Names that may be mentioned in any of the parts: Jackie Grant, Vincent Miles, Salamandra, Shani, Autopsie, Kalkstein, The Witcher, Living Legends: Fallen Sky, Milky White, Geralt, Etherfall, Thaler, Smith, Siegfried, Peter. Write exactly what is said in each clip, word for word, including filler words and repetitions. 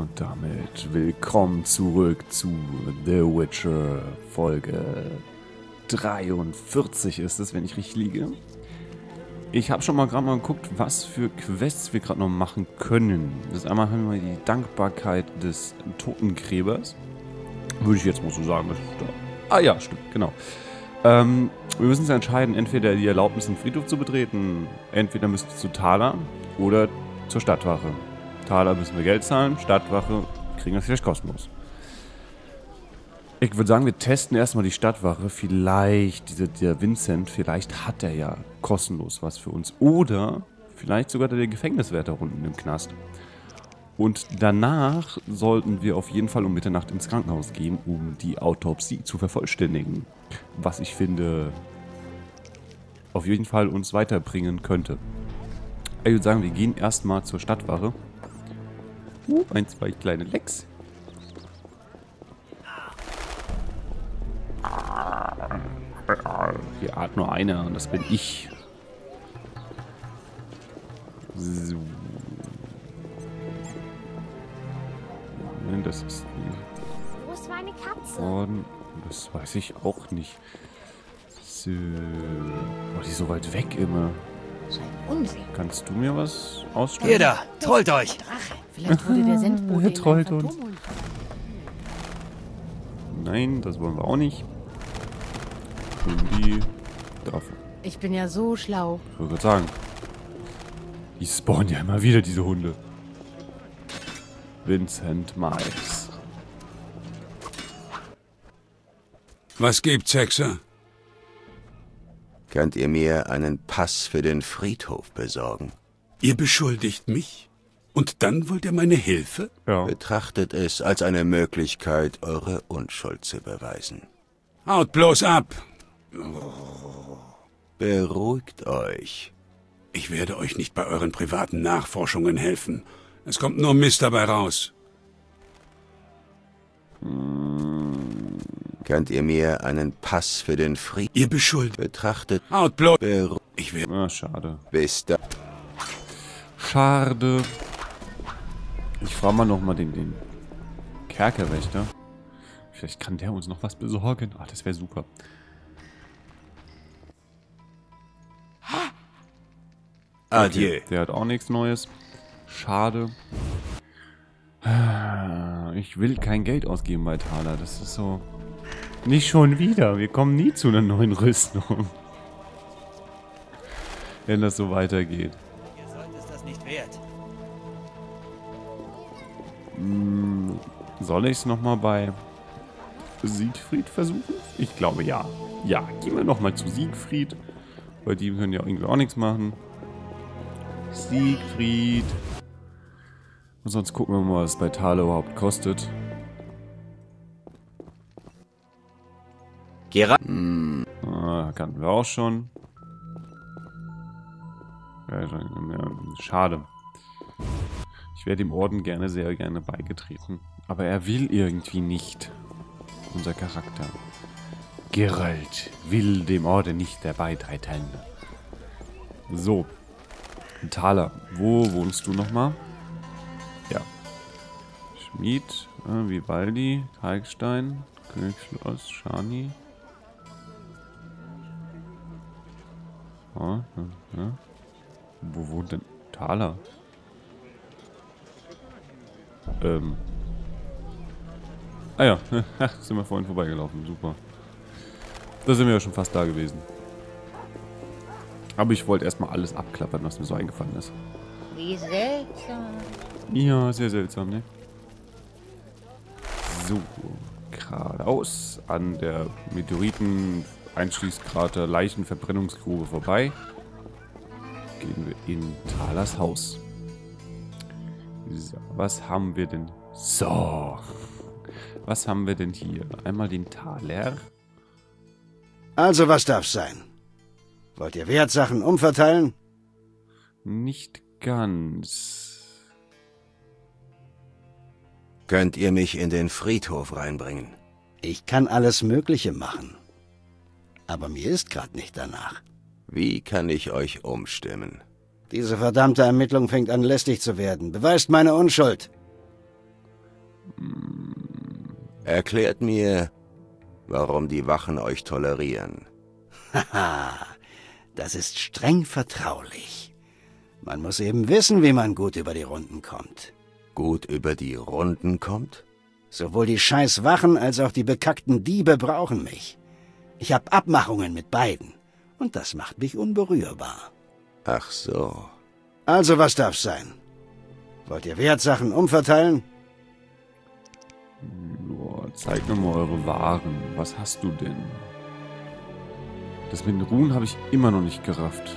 Und damit willkommen zurück zu The Witcher Folge dreiundvierzig ist es, wenn ich richtig liege. Ich habe schon mal gerade mal geguckt, was für Quests wir gerade noch machen können. Das einmal haben wir die Dankbarkeit des Totengräbers. Würde ich jetzt mal so sagen. Ah ja, stimmt, genau. Ähm, wir müssen uns entscheiden, entweder die Erlaubnis, den Friedhof zu betreten, entweder müssen wir zu Thaler oder zur Stadtwache. Thaler müssen wir Geld zahlen, Stadtwache kriegen das vielleicht kostenlos. Ich würde sagen, wir testen erstmal die Stadtwache. Vielleicht, dieser, der Vincent, vielleicht hat er ja kostenlos was für uns. Oder vielleicht sogar der Gefängniswärter unten im Knast. Und danach sollten wir auf jeden Fall um Mitternacht ins Krankenhaus gehen, um die Autopsie zu vervollständigen. Was ich finde, auf jeden Fall uns weiterbringen könnte. Ich würde sagen, wir gehen erstmal zur Stadtwache. Uh, ein, zwei kleine Lecks. Hier atmet nur einer und das bin ich. So. Nein, das ist die. Wo ist meine Katze? Das weiß ich auch nicht. So. Oh, die ist so weit weg immer. Kannst du mir was ausstellen? Ihr da, trollt euch! Vielleicht wurde der Sendbote in ein Phantom. Nein, das wollen wir auch nicht. Irgendwie dafür. Ich bin ja so schlau. Ich würde sagen, die spawnen ja immer wieder, diese Hunde. Vincent Miles. Was gibt's, Hexer? Könnt ihr mir einen Pass für den Friedhof besorgen? Ihr beschuldigt mich? Und dann wollt ihr meine Hilfe? Ja. Betrachtet es als eine Möglichkeit, eure Unschuld zu beweisen. Haut bloß ab! Oh. Beruhigt euch. Ich werde euch nicht bei euren privaten Nachforschungen helfen. Es kommt nur Mist dabei raus. Hm. Könnt ihr mir einen Pass für den Frieden... Ihr beschuldigt... Betrachtet... Haut bloß... Ich werde... Ah, schade. Bis da... Schade. Ich frage mal nochmal den, den Kerkerwächter. Vielleicht kann der uns noch was besorgen. Ah, das wäre super. Adieu. Okay, der hat auch nichts Neues. Schade. Ich will kein Geld ausgeben bei Thaler. Das ist so... Nicht schon wieder. Wir kommen nie zu einer neuen Rüstung. Wenn das so weitergeht. Ihr sollt es das nicht wert. Soll ich es nochmal bei Siegfried versuchen? Ich glaube ja. Ja, gehen wir nochmal zu Siegfried. Bei dem können ja irgendwie auch nichts machen. Siegfried. Und sonst gucken wir mal, was es bei Thaler überhaupt kostet. Geralt. Ah, kannten wir auch schon. Ja, schade. Ich wäre dem Orden gerne, sehr gerne beigetreten. Aber er will irgendwie nicht. Unser Charakter. Geralt will dem Orden nicht dabei beitreten. So. Thaler, wo wohnst du nochmal? Ja. Schmied, äh, Vivaldi, Kalkstein, Königsschloss, Shani. Ja, ja, ja. Wo wohnt denn Thaler? Ähm. Ah ja, sind wir vorhin vorbeigelaufen, super. Da sind wir ja schon fast da gewesen. Aber ich wollte erstmal alles abklappern, was mir so eingefallen ist. Wie seltsam. Ja, sehr seltsam, ne? So, geradeaus an der Meteoriten-Einschließkrater Leichenverbrennungsgrube vorbei. Gehen wir in Thalers Haus. So, was haben wir denn? So. Was haben wir denn hier? Einmal den Thaler. Also, was darf's sein? Wollt ihr Wertsachen umverteilen? Nicht ganz. Könnt ihr mich in den Friedhof reinbringen? Ich kann alles Mögliche machen. Aber mir ist gerade nicht danach. Wie kann ich euch umstimmen? Diese verdammte Ermittlung fängt an lästig zu werden. Beweist meine Unschuld. Erklärt mir, warum die Wachen euch tolerieren. Haha, das ist streng vertraulich. Man muss eben wissen, wie man gut über die Runden kommt. Gut über die Runden kommt? Sowohl die scheiß Wachen als auch die bekackten Diebe brauchen mich. Ich habe Abmachungen mit beiden und das macht mich unberührbar. Ach so. Also was darf's sein? Wollt ihr Wertsachen umverteilen? Joa, zeig mir mal eure Waren. Was hast du denn? Das mit den Runen habe ich immer noch nicht gerafft.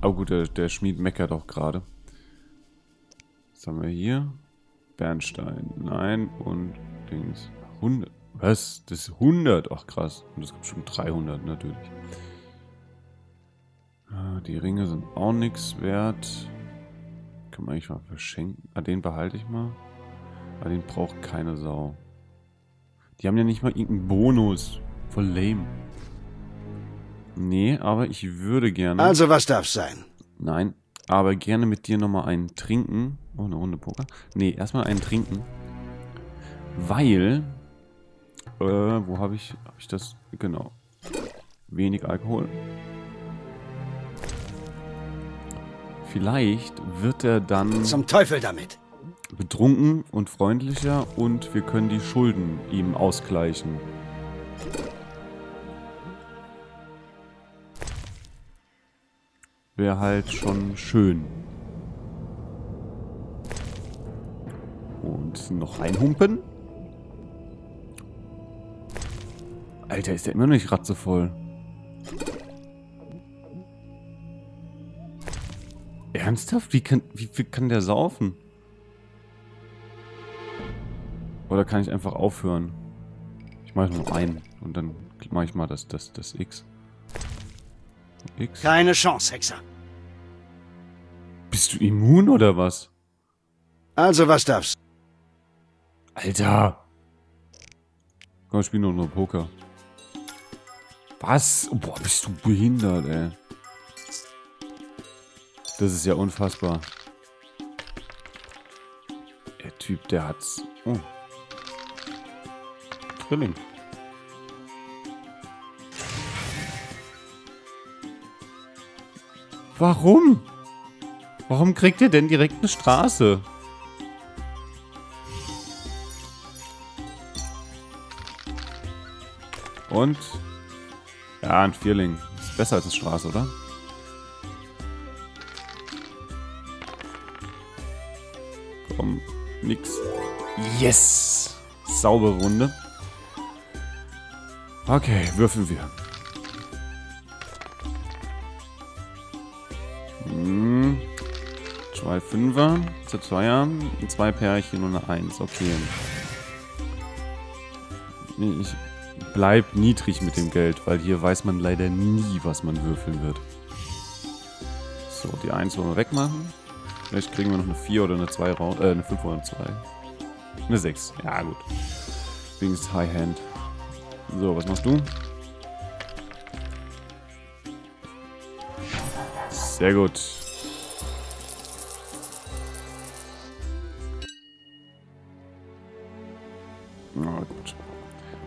Aber gut, der, der Schmied meckert auch gerade. Was haben wir hier? Bernstein. Nein, und Dings. hundert. Was? Das ist hundert? Ach krass. Und es gibt schon dreihundert natürlich. Die Ringe sind auch nichts wert. Kann man eigentlich mal verschenken. Ah, den behalte ich mal. Ah, den braucht keine Sau. Die haben ja nicht mal irgendeinen Bonus. Voll lame. Nee, aber ich würde gerne... Also was darf's sein? Nein, aber gerne mit dir nochmal einen trinken. Oh, eine Runde Poker. Nee, erstmal einen trinken. Weil... Äh, wo habe ich... Habe ich das... Genau. Wenig Alkohol. Vielleicht wird er dann... Zum Teufel damit! ...betrunken und freundlicher und wir können die Schulden ihm ausgleichen. Wäre halt schon schön. Und noch einhumpen. Alter, ist der immer noch nicht ratzevoll. Ernsthaft? Wie kann, wie, wie kann der saufen? Oder kann ich einfach aufhören? Ich mache nur einen und dann mache ich mal das, das, das X. X. Keine Chance, Hexer. Bist du immun oder was? Also was darf's? Alter! Komm, spiel nur noch Poker. Was? Oh, boah, bist du behindert, ey. Das ist ja unfassbar. Der Typ, der hat's. Oh. Drilling. Warum? Warum kriegt ihr denn direkt eine Straße? Und? Ja, ein Vierling. Ist besser als eine Straße, oder? Komm, nix. Yes! Saubere Runde. Okay, würfeln wir. Zwei Fünfer, zu Zweier, zwei Pärchen und eine Eins. Okay. Ich bleib niedrig mit dem Geld, weil hier weiß man leider nie, was man würfeln wird. So, die Eins wollen wir wegmachen. Vielleicht kriegen wir noch eine vier oder eine zwei raus. Äh, eine fünf oder eine zwei. Eine sechs. Ja, gut. Übrigens High Hand. So, was machst du? Sehr gut. Na gut.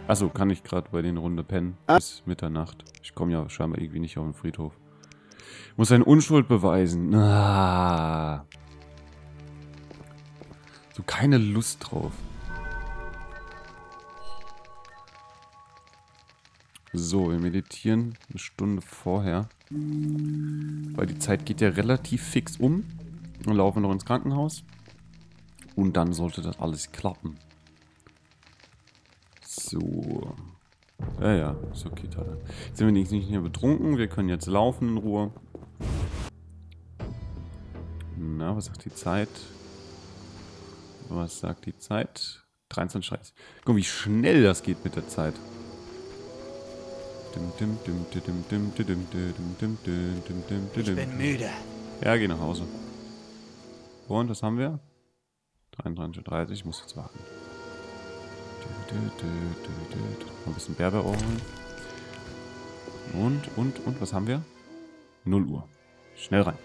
Achso, kann ich gerade bei den Runde pennen. Bis Mitternacht. Ich komme ja scheinbar irgendwie nicht auf den Friedhof. Muss seine Unschuld beweisen. Ah. So keine Lust drauf. So, wir meditieren eine Stunde vorher. Weil die Zeit geht ja relativ fix um. Dann laufen wir noch ins Krankenhaus. Und dann sollte das alles klappen. So. Ja, ja, ist okay, Thaler. Jetzt sind wir nicht mehr betrunken. Wir können jetzt laufen in Ruhe. Na, was sagt die Zeit? Was sagt die Zeit? dreiundzwanzig Uhr dreißig. Guck, wie schnell das geht mit der Zeit. Ich bin müde. Ja, geh nach Hause. Und was haben wir? dreiunddreißig Uhr dreißig, ich muss jetzt warten. Ein bisschen Berber holen. Und, und, und, was haben wir? null Uhr. Schnell rein.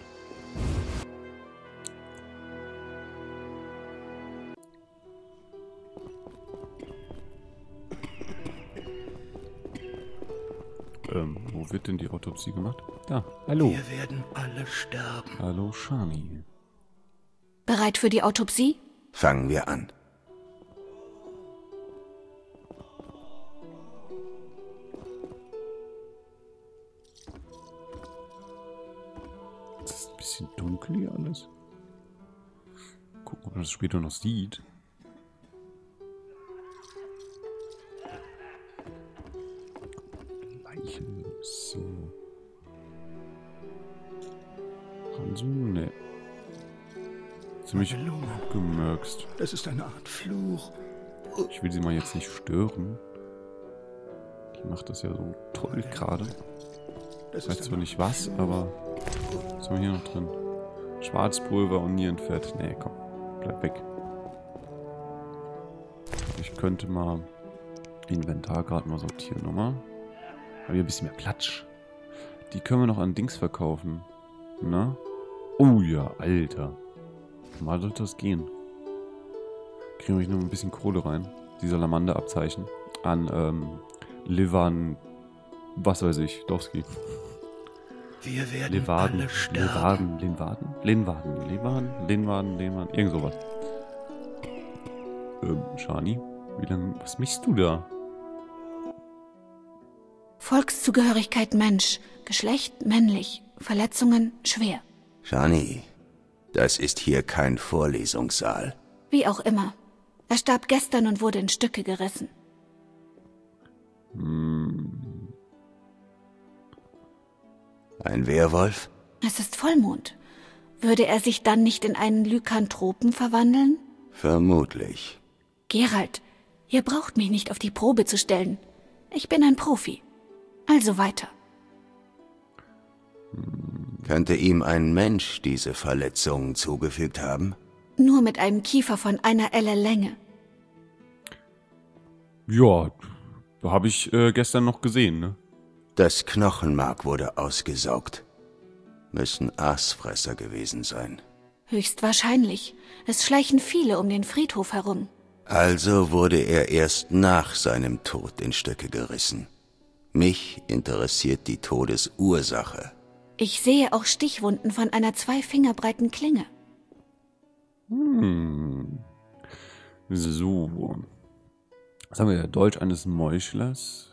Ähm, wo wird denn die Autopsie gemacht? Da, hallo. Wir werden alle sterben. Hallo, Shani. Bereit für die Autopsie? Fangen wir an. Es ist ein bisschen dunkel hier alles. Gucken, ob man das später noch sieht. So. Hansu, ne. Ziemlich abgemurkst. Das ist eine Art Fluch. Ich will sie mal jetzt nicht stören. Die macht das ja so toll gerade. Ich weiß zwar nicht was, aber... Was haben wir hier noch drin? Schwarzpulver und Nierenfett. Ne, komm. Bleib weg. Ich könnte mal... Inventar gerade mal sortieren nochmal. Aber hier ein bisschen mehr Platsch. Die können wir noch an Dings verkaufen. Na? Oh ja, Alter. Mal sollte das gehen. Kriegen wir hier noch ein bisschen Kohle rein. Die Salamander-Abzeichen. An, ähm, Levan... Was weiß ich, Dowski. Wir werden Levaden, alle sterben. Levaden, Levaden, Levaden, Levaden, Levaden, Levaden, irgend sowas. Ähm, Shani? Wie lange... Was mischst du da? Volkszugehörigkeit Mensch, Geschlecht männlich, Verletzungen schwer. Shani, das ist hier kein Vorlesungssaal. Wie auch immer. Er starb gestern und wurde in Stücke gerissen. Hm. Ein Werwolf? Es ist Vollmond. Würde er sich dann nicht in einen Lykanthropen verwandeln? Vermutlich. Geralt, ihr braucht mich nicht auf die Probe zu stellen. Ich bin ein Profi. Also weiter. Könnte ihm ein Mensch diese Verletzungen zugefügt haben? Nur mit einem Kiefer von einer Elle Länge. Ja, habe ich äh, gestern noch gesehen, ne? Das Knochenmark wurde ausgesaugt. Müssen Aasfresser gewesen sein. Höchstwahrscheinlich. Es schleichen viele um den Friedhof herum. Also wurde er erst nach seinem Tod in Stücke gerissen. Mich interessiert die Todesursache. Ich sehe auch Stichwunden von einer zwei Finger breiten Klinge. Hm. So. Was haben wir hier? Deutsch eines Meuchlers.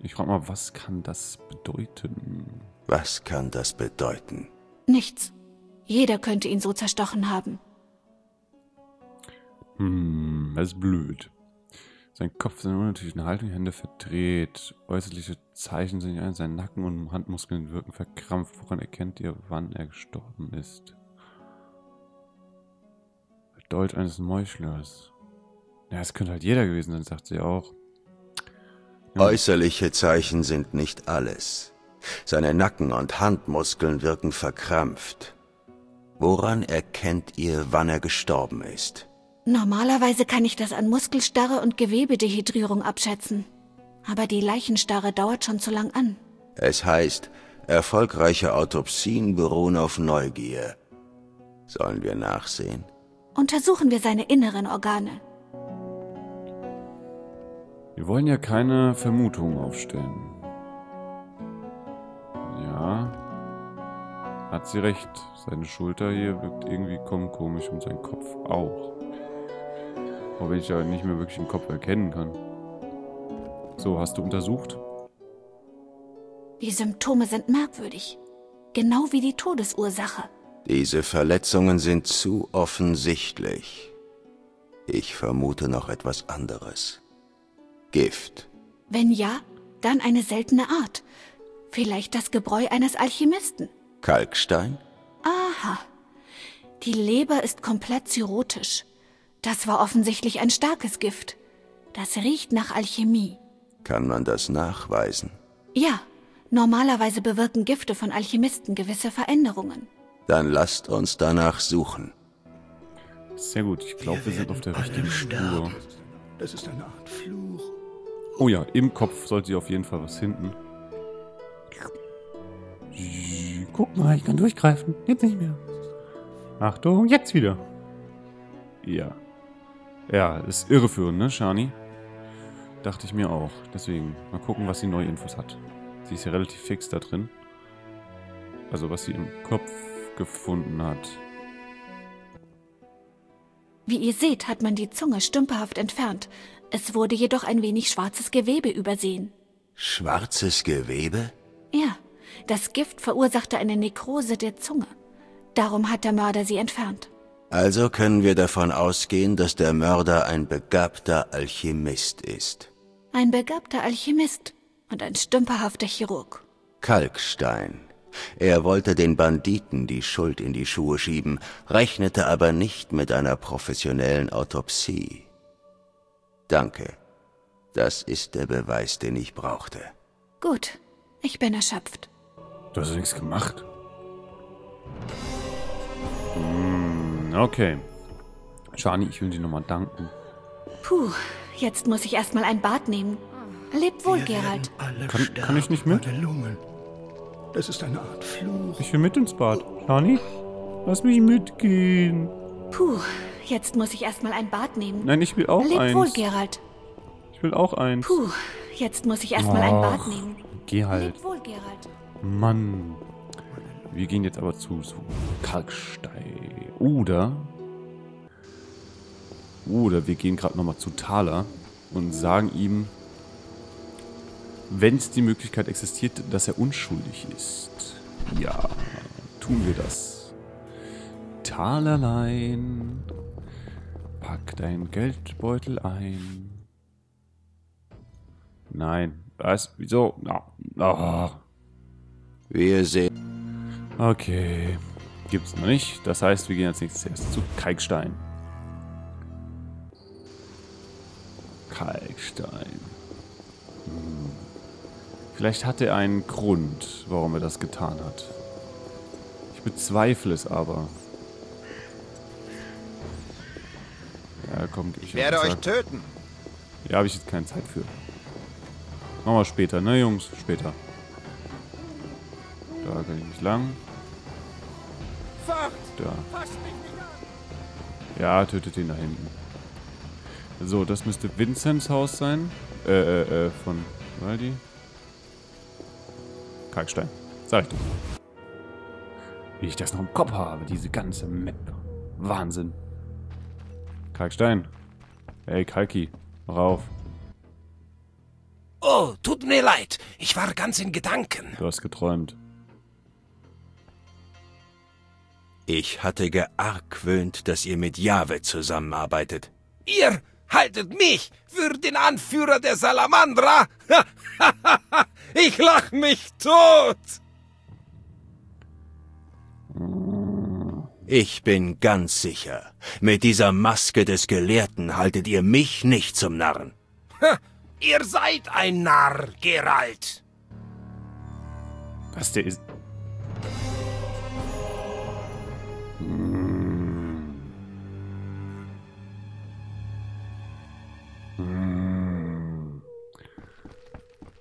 Ich frage mal, was kann das bedeuten? Was kann das bedeuten? Nichts. Jeder könnte ihn so zerstochen haben. Hm, das ist blöd. Sein Kopf sind unnatürlich in Haltung, Hände verdreht, äußerliche Zeichen sind ein, sein Nacken und Handmuskeln wirken verkrampft. Woran erkennt ihr, wann er gestorben ist? Dolch eines Meuchlers. Ja, es könnte halt jeder gewesen sein, sagt sie auch. Ja. Äußerliche Zeichen sind nicht alles. Seine Nacken- und Handmuskeln wirken verkrampft. Woran erkennt ihr, wann er gestorben ist? Normalerweise kann ich das an Muskelstarre und Gewebedehydrierung abschätzen. Aber die Leichenstarre dauert schon zu lang an. Es heißt, erfolgreiche Autopsien beruhen auf Neugier. Sollen wir nachsehen? Untersuchen wir seine inneren Organe. Wir wollen ja keine Vermutungen aufstellen. Ja, hat sie recht. Seine Schulter hier wirkt irgendwie komisch und sein Kopf auch. Auch wenn ich ja nicht mehr wirklich den Kopf erkennen kann. So, hast du untersucht? Die Symptome sind merkwürdig. Genau wie die Todesursache. Diese Verletzungen sind zu offensichtlich. Ich vermute noch etwas anderes. Gift. Wenn ja, dann eine seltene Art. Vielleicht das Gebräu eines Alchemisten. Kalkstein? Aha. Die Leber ist komplett cirrhotisch. Das war offensichtlich ein starkes Gift. Das riecht nach Alchemie. Kann man das nachweisen? Ja, normalerweise bewirken Gifte von Alchemisten gewisse Veränderungen. Dann lasst uns danach suchen. Sehr gut, ich glaube, wir, wir sind auf der richtigen Spur. Das ist eine Art Fluch. Oh ja, im Kopf sollte sie auf jeden Fall was hinten. Guck mal, ich kann durchgreifen. Jetzt nicht mehr. Achtung, jetzt wieder. Ja. Ja, ist irreführend, ne, Shani? Dachte ich mir auch. Deswegen, mal gucken, was sie neue Infos hat. Sie ist ja relativ fix da drin. Also was sie im Kopf gefunden hat. Wie ihr seht, hat man die Zunge stümperhaft entfernt. Es wurde jedoch ein wenig schwarzes Gewebe übersehen. Schwarzes Gewebe? Ja, das Gift verursachte eine Nekrose der Zunge. Darum hat der Mörder sie entfernt. Also können wir davon ausgehen, dass der Mörder ein begabter Alchemist ist. Ein begabter Alchemist und ein stümperhafter Chirurg. Kalkstein. Er wollte den Banditen die Schuld in die Schuhe schieben, rechnete aber nicht mit einer professionellen Autopsie. Danke. Das ist der Beweis, den ich brauchte. Gut. Ich bin erschöpft. Du hast nichts gemacht? Hm, okay. Shani, ich will dir nochmal danken. Puh, jetzt muss ich erstmal ein Bad nehmen. Lebt wohl, Geralt. Kann, kann ich nicht mit? Das ist eine Art Fluch. Ich will mit ins Bad. Shani, lass mich mitgehen. Puh, jetzt muss ich erstmal ein Bad nehmen. Nein, ich will auch Lebt eins. Lebt wohl, Geralt. Ich will auch eins. Puh, jetzt muss ich erstmal ein Bad nehmen. Geh halt. Lebt wohl, Geralt. Mann. Wir gehen jetzt aber zu, zu Kalkstein. Oder... Oder wir gehen gerade nochmal zu Thaler und sagen ihm... Wenn es die Möglichkeit existiert, dass er unschuldig ist. Ja, tun wir das. Thalerlein, pack deinen Geldbeutel ein. Nein, was? Wieso? Oh. Wir sehen. Okay, gibt's noch nicht. Das heißt, wir gehen als nächstes erst zu Kalkstein. Kalkstein. Hm. Vielleicht hat er einen Grund, warum er das getan hat. Ich bezweifle es aber. Ja, kommt. Ich, ich werde euch töten. Ja, habe ich jetzt keine Zeit für. Machen wir später, ne Jungs? Später. Da kann ich nicht lang. Da. Ja, tötet ihn da hinten. So, das müsste Vincents Haus sein. Äh, äh, äh, von... Waldi? Kalkstein. Sag ich doch. Wie ich das noch im Kopf habe, diese ganze Map. Wahnsinn. Kalkstein. Ey, Kalki. Mach auf. Oh, tut mir leid. Ich war ganz in Gedanken. Du hast geträumt. Ich hatte geargwöhnt, dass ihr mit Jahwe zusammenarbeitet. Ihr haltet mich für den Anführer der Salamandra? Ich lach mich tot! Ich bin ganz sicher, mit dieser Maske des Gelehrten haltet ihr mich nicht zum Narren. Ihr seid ein Narr, Geralt. Was der ist...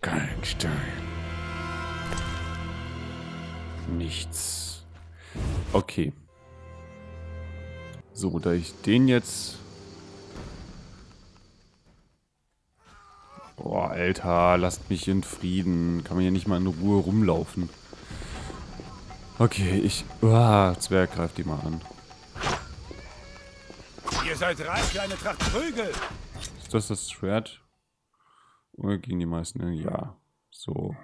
Kalkstein. Nichts. Okay. So, da ich den jetzt... Boah, Alter, lasst mich in Frieden. Kann man ja nicht mal in Ruhe rumlaufen. Okay, ich... Uah, Zwerg, greift die mal an. Ihr seid reich für eine Tracht Prügel. Ist das das Schwert? Oder gegen die meisten? Ja. So.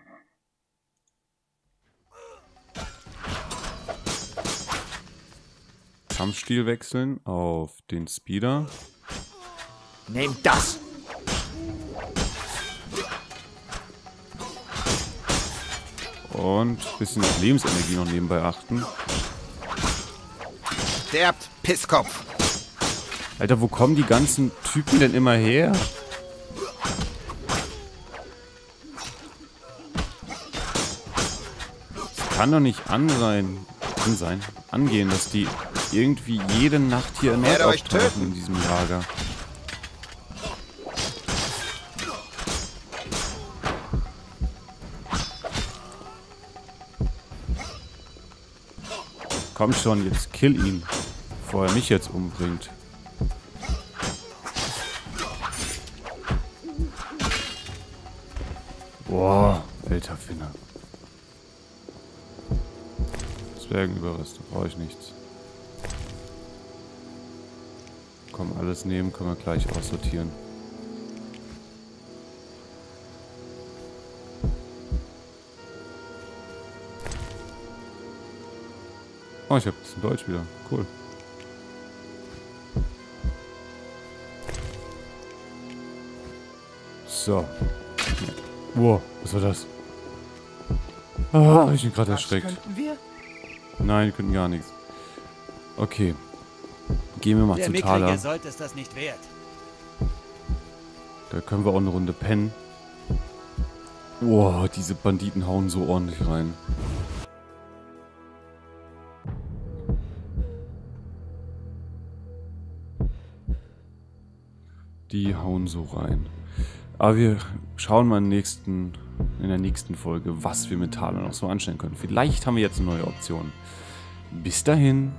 Kampfstil wechseln auf den Speeder. Nehmt das! Und ein bisschen auf Lebensenergie noch nebenbei achten. Sterbt, Pisskopf! Alter, wo kommen die ganzen Typen denn immer her? Kann doch nicht an sein, an sein, angehen, dass die irgendwie jede Nacht hier erneut auftauchen in diesem Lager. Komm schon, jetzt kill ihn, bevor er mich jetzt umbringt. Boah, Alter Finner. Zwergenüberreste, brauche ich nichts. Komm, alles nehmen, können wir gleich aussortieren. Oh, ich habe das in Deutsch wieder. Cool. So. Wow, was war das? Ah, habe ich mich gerade erschreckt. Wir? Nein, wir können gar nichts. Okay. Gehen wir mal zu Thaler. Das nicht wert. Da können wir auch eine Runde pennen. Wow, diese Banditen hauen so ordentlich rein. Die hauen so rein. Aber wir schauen mal in der nächsten, in der nächsten Folge, was wir mit Thaler noch so anstellen können. Vielleicht haben wir jetzt eine neue Option. Bis dahin.